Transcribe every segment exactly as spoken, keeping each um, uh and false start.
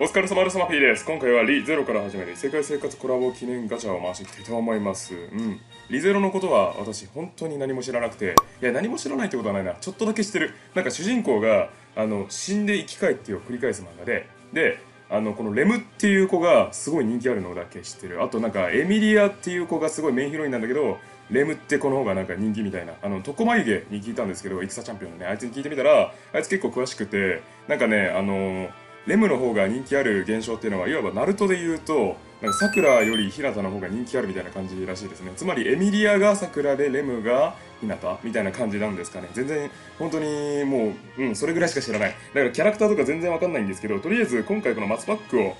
お疲れ様です。マフィーです。今回はリゼロから始める異世界生活コラボ記念ガチャを回していきたいと思います。うん。リゼロのことは私本当に何も知らなくて、いや何も知らないってことはないな。ちょっとだけ知ってる。なんか主人公があの死んで生き返ってを繰り返す漫画で、で、あのこのレムっていう子がすごい人気あるのだけ知ってる。あとなんかエミリアっていう子がすごいメインヒロインなんだけど、レムって子の方がなんか人気みたいな。あの、トコマユゲに聞いたんですけど、戦チャンピオンのね、あいつに聞いてみたら、あいつ結構詳しくて、なんかね、あのー、レムの方が人気ある現象っていうのは、いわばナルトで言うと、なんか桜より日向の方が人気あるみたいな感じらしいですね。つまりエミリアが桜でレムが日向みたいな感じなんですかね。全然本当にもう、うん、それぐらいしか知らない。だからキャラクターとか全然わかんないんですけど、とりあえず今回このマスパックを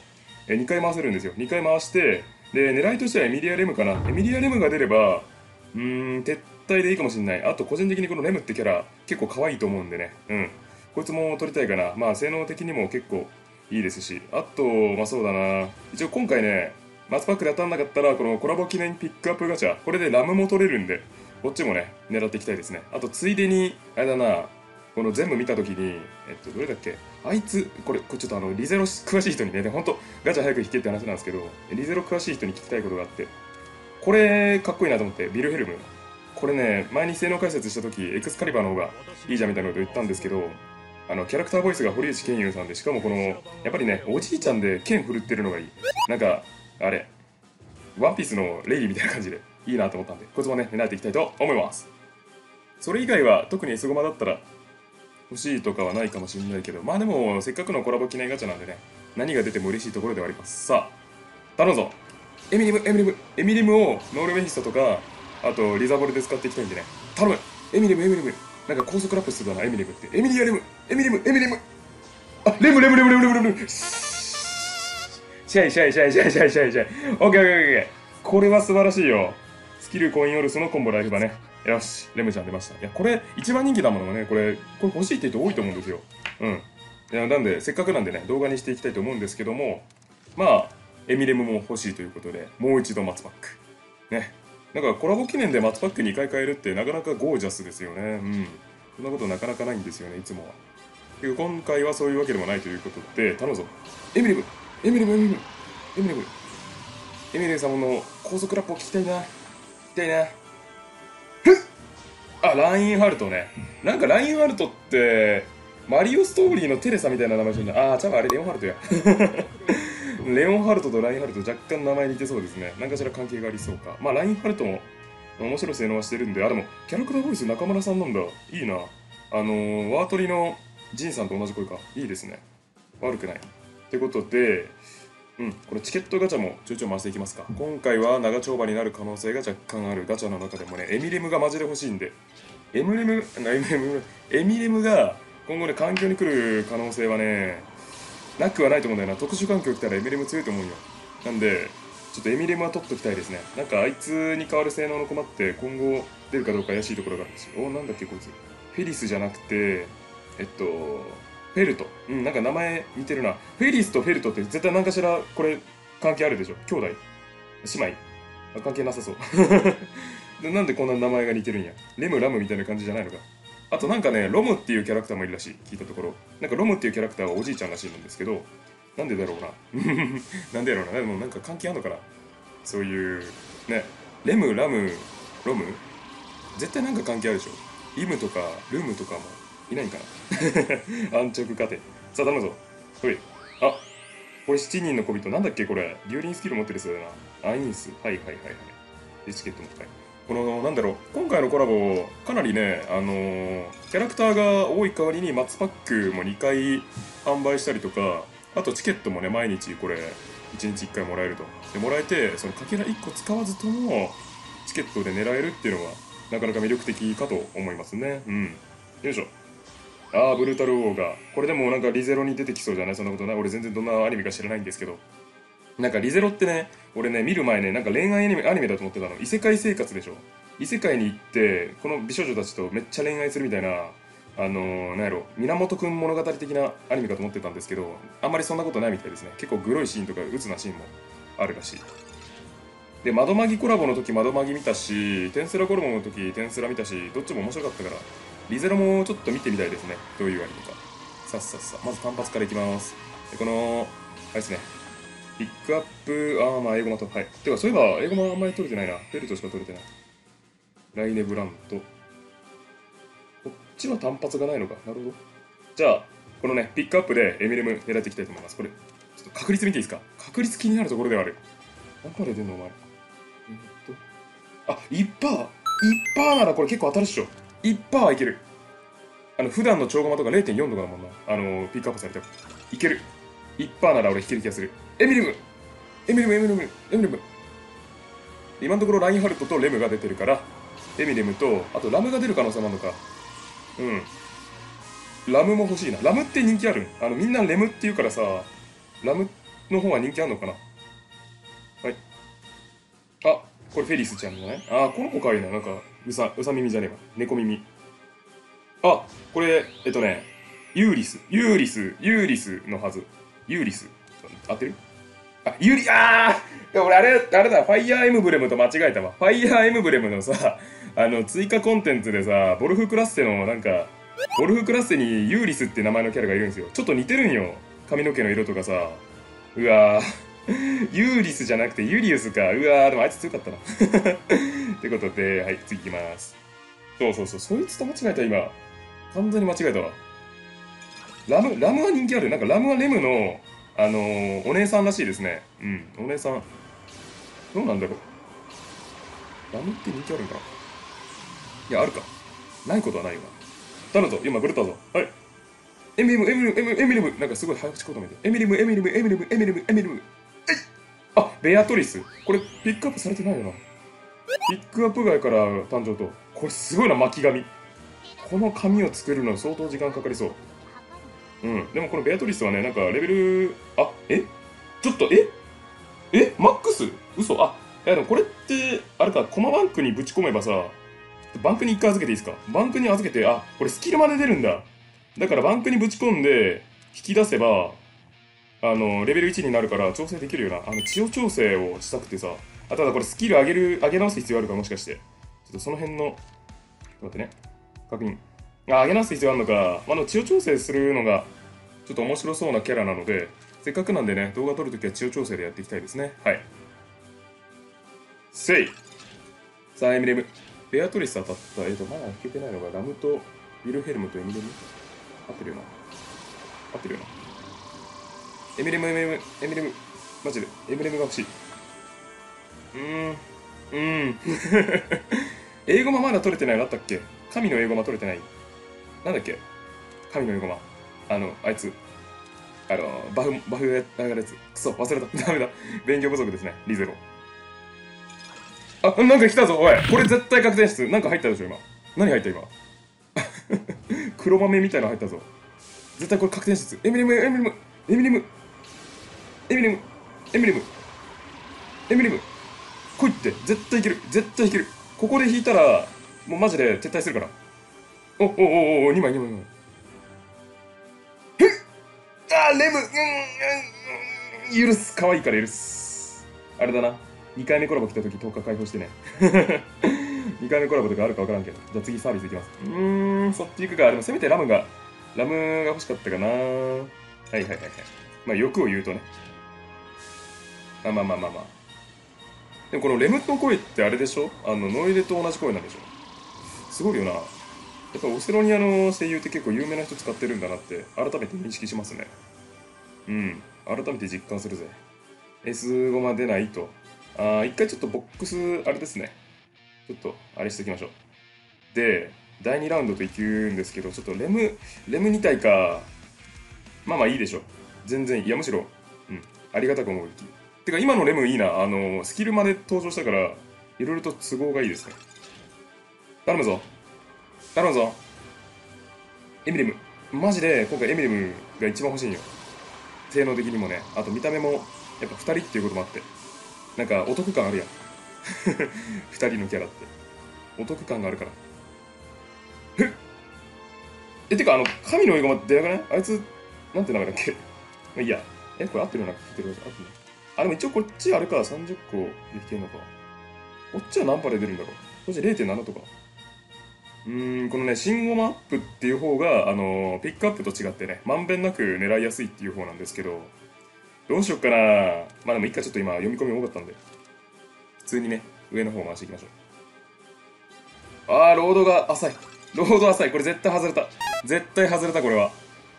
にかい回せるんですよ。にかい回して、で、狙いとしてはエミリアレムかな。エミリアレムが出れば、うーん、撤退でいいかもしれない。あと個人的にこのレムってキャラ結構可愛いと思うんでね。うん。こいつも取りたいかな。まあ性能的にも結構いいですし、あと、まあそうだな。一応今回ね、マスパックで当たんなかったら、このコラボ記念ピックアップガチャ、これでラムも取れるんで、こっちもね、狙っていきたいですね。あとついでに、あれだな、この全部見たときに、えっと、どれだっけ、あいつ、これ、これちょっとあの、リゼロ詳しい人にね、で、ほんと、ガチャ早く引けって話なんですけど、リゼロ詳しい人に聞きたいことがあって、これ、かっこいいなと思って、ビルヘルム。これね、前に性能解説したとき、エクスカリバーの方がいいじゃんみたいなこと言ったんですけど、あのキャラクターボイスが堀内健優さんで、しかもこのやっぱりねおじいちゃんで剣振るってるのがいい、なんかあれワンピースのレイリーみたいな感じでいいなと思ったんで、こいつもね狙っていきたいと思います。それ以外は特に S ゴマだったら欲しいとかはないかもしれないけど、まあでもせっかくのコラボ記念ガチャなんでね、何が出ても嬉しいところではあります。さあ頼むぞエミリム、エミリムエミリムをノールメヒストとか、あとリザボルで使っていきたいんでね、頼むエミリムエミリム、なんか高速ラップするだな、エミリムって。エミリアレムエミリムエミリム、あ、レムレムレムレムレムレムレム、シャイシャイシャイシャイシャイシャイシャイ。オッケーオッケーオッケー。これは素晴らしいよ。スキルコインオルスのコンボライフだね。よし、レムちゃん出ました。いや、これ、一番人気だものね、これ、これ欲しいって人多いと思うんですよ。うん。いや、なんで、せっかくなんでね、動画にしていきたいと思うんですけども、まあ、エミレムも欲しいということで、もう一度マツパック。ね。なんかコラボ記念でマツパックにかい買えるってなかなかゴージャスですよね。うん。そんなことなかなかないんですよね、いつもは。今回はそういうわけでもないということで、頼むぞ。エミリムエミリムエミリムエミリムエミリム様の高速ラップを聞きたいな。聞きたいな。ふっあ、ラインハルトね。なんかラインハルトって、マリオストーリーのテレサみたいな名前じゃない。あー、ちゃうあれレオンハルトや。レオンハルトとラインハルト若干名前似てそうですね。何かしら関係がありそうか。まあラインハルトも面白い性能はしてるんで、あ、でもキャラクターボイス中村さんなんだ。いいな。あのー、ワートリのジンさんと同じ声か。いいですね。悪くない。ってことで、うん、これチケットガチャもちょいちょい回していきますか。今回は長丁場になる可能性が若干あるガチャの中でもね、エミレムがマジで欲しいんで、エミレム、エミレム、エミレムが今後ね、環境に来る可能性はね、なくはないと思うんだよな。特殊環境来たらエミレム強いと思うよ。なんで、ちょっとエミレムは取っときたいですね。なんかあいつに変わる性能の駒って今後出るかどうか怪しいところがあるし。お、なんだっけこいつ。フェリスじゃなくて、えっと、フェルト。うん、なんか名前似てるな。フェリスとフェルトって絶対何かしらこれ関係あるでしょ。兄弟姉妹あ関係なさそう。なんでこんな名前が似てるんや。レムラムみたいな感じじゃないのか。あとなんかね、ロムっていうキャラクターもいるらしい。聞いたところ。なんかロムっていうキャラクターはおじいちゃんらしいんですけど、なんでだろうな。なんでだろうな。でもなんか関係あるのかな。そういう、ね。レム、ラム、ロム絶対なんか関係あるでしょ。イムとかルームとかもいないんかな。安直家庭。さあ頼むぞ。ほい。あ、これしちにんの小人。なんだっけこれ。牛輪スキル持ってるそうだな。アインス。はいはいはいはい。で、チケットも買い。このなんだろう、今回のコラボかなりね、あのー、キャラクターが多い代わりにマツパックもにかい販売したりとか、あとチケットもね毎日これいちにちいっかいもらえるとでもらえて、そのかけらいっこ使わずともチケットで狙えるっていうのはなかなか魅力的かと思いますね。うん、よいしょ。ああブルータル王がこれでもなんかリゼロに出てきそうじゃない。そんなことない。俺全然どんなアニメか知らないんですけど、なんかリゼロってね、俺ね、見る前ね、なんか恋愛アニメ、アニメだと思ってたの。異世界生活でしょ。異世界に行って、この美少女たちとめっちゃ恋愛するみたいな、あのー、なんやろ、源くん物語的なアニメかと思ってたんですけど、あんまりそんなことないみたいですね。結構グロいシーンとか、鬱なシーンもあるらしい。で、窓マギコラボの時窓マギ見たし、テンスラコラボの時テンスラ見たし、どっちも面白かったから、リゼロもちょっと見てみたいですね。どういうアニメか。さっさっさ。まず単発からいきます。で、この、れですね。ピックアップ、ああ、まあ、英語マと。はい。てか、そういえば、英語マあんまり取れてないな。フェルトしか取れてない。ライネブラント。こっちは単発がないのか。なるほど。じゃあ、このね、ピックアップでエミネム狙っていきたいと思います。これ、ちょっと確率見ていいですか。確率気になるところではある。何パーで出んの、お前。えっと。あ、いちパー !いち パーならこれ結構当たるっしょ。いちパーはいける。あの、普段の超ゴマとか れいてんよん とかだもんな。あの、ピックアップされても。いける。いちパーなら俺引ける気がする。エミネムエミネムエミネムエミネム今のところラインハルトとレムが出てるから、エミネムと、あとラムが出る可能性もあるのか。うん。ラムも欲しいな。ラムって人気ある？あの、みんなレムって言うからさ、ラムの方が人気あるのかな。はい。あ、これフェリスちゃんのね。あ、この子かわいいな。なんか、うさ、うさ耳じゃねえわ。猫耳。あ、これ、えっとね、ユーリス、ユーリス、ユーリスのはず。ユーリス。合ってる？あ、ユーリ、あー俺あれ、あれだ、ファイヤーエムブレムと間違えたわ。ファイヤーエムブレムのさ、あの、追加コンテンツでさ、ボルフクラッセの、なんか、ボルフクラッセにユーリスって名前のキャラがいるんですよ。ちょっと似てるんよ。髪の毛の色とかさ。うわーユーリスじゃなくてユリウスか。うわーでもあいつ強かったな。ってことで、はい、次いきます。そうそうそう、そいつと間違えた、今。完全に間違えたわ。ラム、ラムは人気ある。なんかラムはレムの、あのー、お姉さんらしいですね。うん、お姉さん。どうなんだろう。ラムって人気あるんかな。いや、あるか。ないことはないよな。頼むぞ、今、グルったぞ。はい。エミネム、エミネム、エミネム、エミネム。なんかすごい早口言葉みたい。エミネム、エミネム、エミネム、エミネム、エミネム。えいあ、ベアトリス。これ、ピックアップされてないよな。ピックアップ外から誕生と。これ、すごいな、巻き髪。この髪を作るの相当時間かかりそう。うん、でもこのベアトリスはね、なんかレベル、あ、えちょっと、ええマックス嘘あ、いやでもこれって、あれか、コマバンクにぶち込めばさ、バンクにいっかい預けていいですかバンクに預けて、あ、これスキルまで出るんだ。だからバンクにぶち込んで、引き出せば、あの、レベルいちになるから調整できるよな。あの、血を調整をしたくてさ、あ、ただこれスキル上げる、上げ直す必要あるかもしかして。ちょっとその辺の、ちょっと待ってね、確認。あ、上げ直す必要あるのか。あの、血を調整するのが、ちょっと面白そうなキャラなので、せっかくなんでね、動画撮るときは血を調整でやっていきたいですね。はい。せいさあ、エミネム。ベアトリス当たった。えっと、まだ引けてないのが、ラムと、ウィルヘルムとエミネム。合ってるよな。合ってるよな。エミネム、エミネム、エミネム。マジで、エミネムが欲しい。うーん。うーん。英語もまだ取れてないのあったっけ神の英語も取れてない。なんだっけ神のエゴマ。あの、あいつ。あの、バフ、バフやるやつ。くそ、忘れた。ダメだ。勉強不足ですね。リゼロ。あ、なんか来たぞ、おい。これ絶対確定室。なんか入ったでしょ、今。何入った、今。黒豆みたいなの入ったぞ。絶対これ確定室。エミネム、エミネム、エミネム、エミネム、エミネム、エミネム。来いって。絶対いける。絶対いける。ここで引いたら、もうマジで撤退するから。おおおおにまいにまいにまいふっあーレムうんうん許す可愛いから許すあれだなにかいめコラボ来た時とおか解放してねにかいめコラボとかあるか分からんけどじゃあ次サービスいきますうーんそっち行くかでもせめてラムがラムが欲しかったかなはいはいはいはいまあ欲を言うとねまあまあまあまあまあでもこのレムの声ってあれでしょあのノイデと同じ声なんでしょすごいよなやっぱオセロニアの声優って結構有名な人使ってるんだなって改めて認識しますね。うん。改めて実感するぜ。エス ゴマ出ないと。ああ、一回ちょっとボックス、あれですね。ちょっと、あれしておきましょう。で、だいにラウンドといくんですけど、ちょっとレム、レムに体か。まあまあいいでしょ。全然、いやむしろ、うん。ありがたく思うべき。てか今のレムいいな。あの、スキルまで登場したから、いろいろと都合がいいですね。頼むぞ。頼むぞエミネムマジで今回エミネムが一番欲しいんよ性能的にもねあと見た目もやっぱふたりっていうこともあってなんかお得感あるやんふたりのキャラってお得感があるからえっえてかあの神のエゴマ出なくないあいつなんて名前だっけまあいいやえこれ合ってるような聞いてるか合ってるあでも一応こっちあれかさんじゅっこで引けるのかこっちは何パで出るんだろうこっち れいてんなな とかうーんこのね、信号マップっていう方が、あのー、ピックアップと違ってね、まんべんなく狙いやすいっていう方なんですけど、どうしよっかな。まあでも一回ちょっと今読み込み多かったんで、普通にね、上の方回していきましょう。あー、ロードが浅い。ロード浅い。これ絶対外れた。絶対外れた、これは。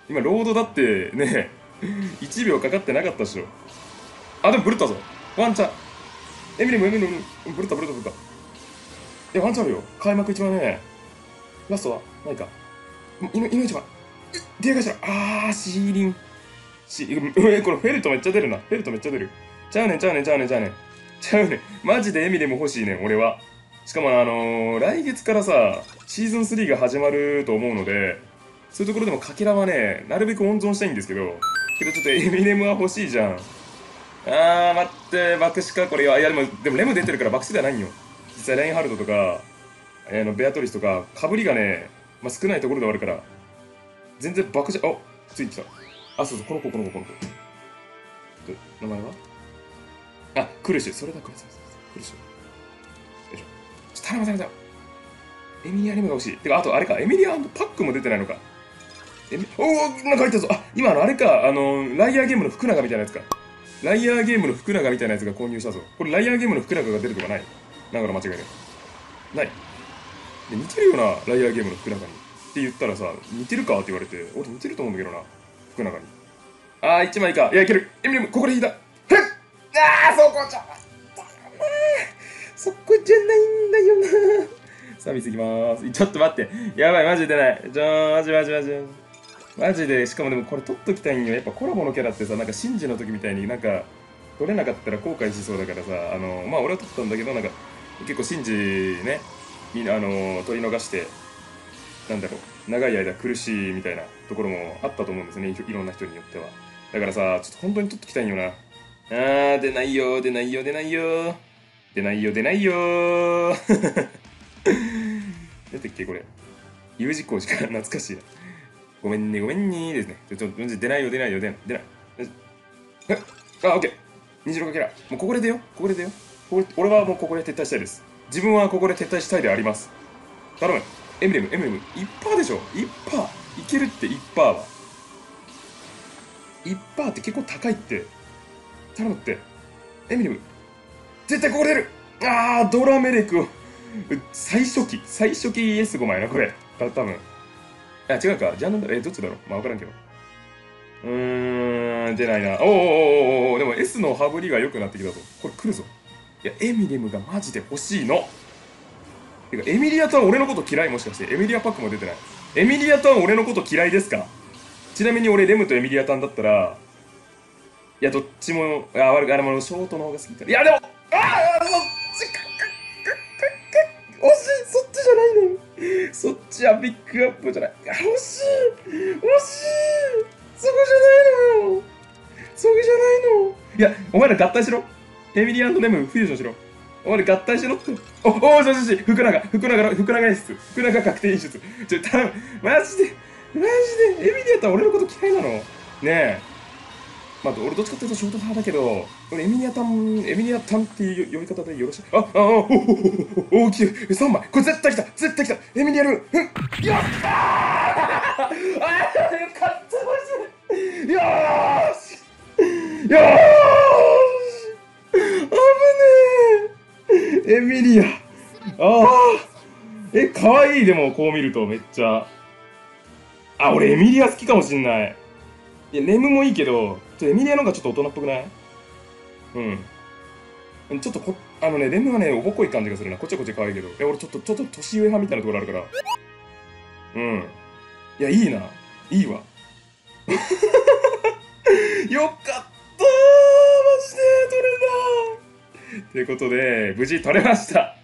今、ロードだってね、いちびょうかかってなかったでしょ。あ、でもブルったぞ。ワンチャン。エミリム、エミリム、ブルった、ブルった、ブルった。いや、ワンチャンあるよ。開幕一番ね。ラストはないか。犬、犬一番。でかいじゃん。あー、シーリン。し、え、これフェルトめっちゃ出るな。フェルトめっちゃ出る。ちゃうねん、ちゃうねん、ちゃうねん、ちゃうねん。ちゃうねん。マジでエミリム欲しいねん、俺は。しかも、あのー、来月からさ、シーズンスリーが始まると思うので、そういうところでもかけらはね、なるべく温存したいんですけど、けどちょっとエミネムは欲しいじゃん。あー、待って、爆死か、これは。いや、でも、でもレム出てるから爆死ではないんよ。実際、ラインハルトとか、えー、のベアトリスとか、かぶりがね、まあ、少ないところではあるから、全然爆死、あ、ついてきた。あ、そうそう、この子、この子、この子。名前はあ、クルシュ、それだ、クルシュ。クルシュ。よいしょ。ちょっと頼む、頼む、頼む。エミリア・レムが欲しい。てか、あと、あれか、エミリア&パックも出てないのか。おお、なんか入ったぞ。あ、今のあれか、あのー、ライアーゲームの福永みたいなやつか。ライアーゲームの福永みたいなやつが購入したぞ。これライアーゲームの福永が出るとかないだから間違いない。ない。で、似てるよな、ライアーゲームの福永に。って言ったらさ、似てるかって言われて、俺似てると思うんだけどな、福永に。あー、一枚か。いや、いける。エミリム、ここで引いた。ふっあー、そこじゃ。そこじゃないんだよな。さあ、見つけまーす。ちょっと待って。やばい、マジでない。じゃーん、マジマジマジ。マジで、しかもでもこれ取っときたいんよ。やっぱコラボのキャラってさ、なんかシンジの時みたいになんか取れなかったら後悔しそうだからさ、あの、まあ俺は取ったんだけど、なんか結構シンジね、あの、取り逃して、なんだろう、長い間苦しいみたいなところもあったと思うんですね、いろんな人によっては。だからさ、ちょっと本当に取っときたいんよな。あー、出ないよ、出ないよ、出ないよ。出ないよ、出ないよ。出てっけ、これ。U字工事から懐かしいな。ごめんね、ごめんねーですね。ちょ、ちょ、出ないよ、出ないよ、出ない、出ない。えあ、オッケー。虹のかけら。もうここで出よう、ここで出よう。ここ俺はもうここで撤退したいです。自分はここで撤退したいであります。頼む。エミレム、エミレム。いちパーセント でしょ ?いちパーセント。いけるって いちパーセント は。いちパーセント って結構高いって。頼むって。エミレム。絶対ここで出る。あー、ドラメレクを。最初期、最初期 イーエスご 枚な、これ。た多分あ、違うか。ジャンルだ。え、どっちだろう。まあ、わからんけど。うーん、出ないな。おーおーおーおー、でも S の羽振りが良くなってきたぞ。これ来るぞ。いや、エミレムがマジで欲しいの。てか、エミリアとは俺のこと嫌いもしかして。エミリアパックも出てない。エミリアとは俺のこと嫌いですか？ちなみに俺、レムとエミリアタンだったら、いや、どっちも、あ、悪く、あれもショートの方が好きだ。いや、でも、ああ、でも、惜しい、そっちじゃないの。そっちはビッグアップじゃない。惜しい惜しいそこじゃないのよそこじゃないのいや、お前ら合体しろエミリアンとレムフュージョンしろお前ら合体しろっておおおしよしよし福永福永福永演出福永確定演出ちょ、頼むマジでマジでエミリアンは俺のこと嫌いなのねえまあ、俺どっちかっていうとショート派だけど、俺エミリアタン、エミリアタンっていう呼び方でよろしい。あ、あ、あ、おおおお大きい。さんまい。これ絶対来た絶対来たエミリアルうんよっよあーよかったマジでよーしよーし危ねえエミリアああえ、かわいいでもこう見るとめっちゃ。あ、俺エミリア好きかもしんない。いや、レムもいいけど、ちょっとエミリアの方がちょっと大人っぽくないうん。ちょっとこ、あのね、レムはね、おぼこい感じがするな。こっちはこっち可愛いけど。いや、俺ちょっと、ちょっと年上派みたいなところあるから。うん。いや、いいな。いいわ。よかったーマジで取れたーということで、無事取れました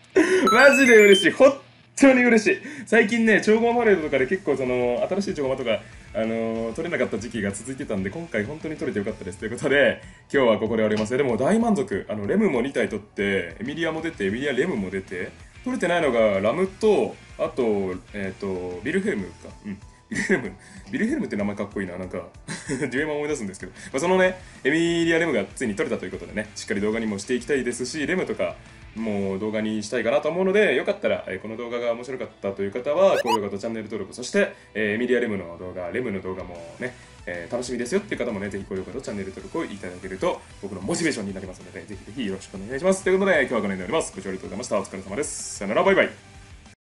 マジで嬉しいほっ本当に嬉しい最近ね、超ゴマパレードとかで結構その新しい超ゴマとか、あのー、取れなかった時期が続いてたんで、今回本当に取れてよかったですということで、今日はここで終わります。でも大満足、あのレムもにたい取って、エミリアも出て、エミリア・レムも出て、取れてないのがラムと、あと、えっ、ー、と、ビルヘルムか。うんビルヘルム。ビルヘルムって名前かっこいいな、なんか、デュエマ思い出すんですけど、まあ、そのね、エミリア・レムがついに取れたということでね、しっかり動画にもしていきたいですし、レムとか、もう動画にしたいかなと思うので、よかったら、えー、この動画が面白かったという方は、高評価とチャンネル登録、そして、えー、エミリア・レムの動画、レムの動画もね、えー、楽しみですよっていう方もね、ぜひ高評価とチャンネル登録をいただけると僕のモチベーションになりますので、ぜひぜひよろしくお願いします。ということで今日はこの辺で終わります。ご視聴ありがとうございました。お疲れ様です。さよなら、バイバイ。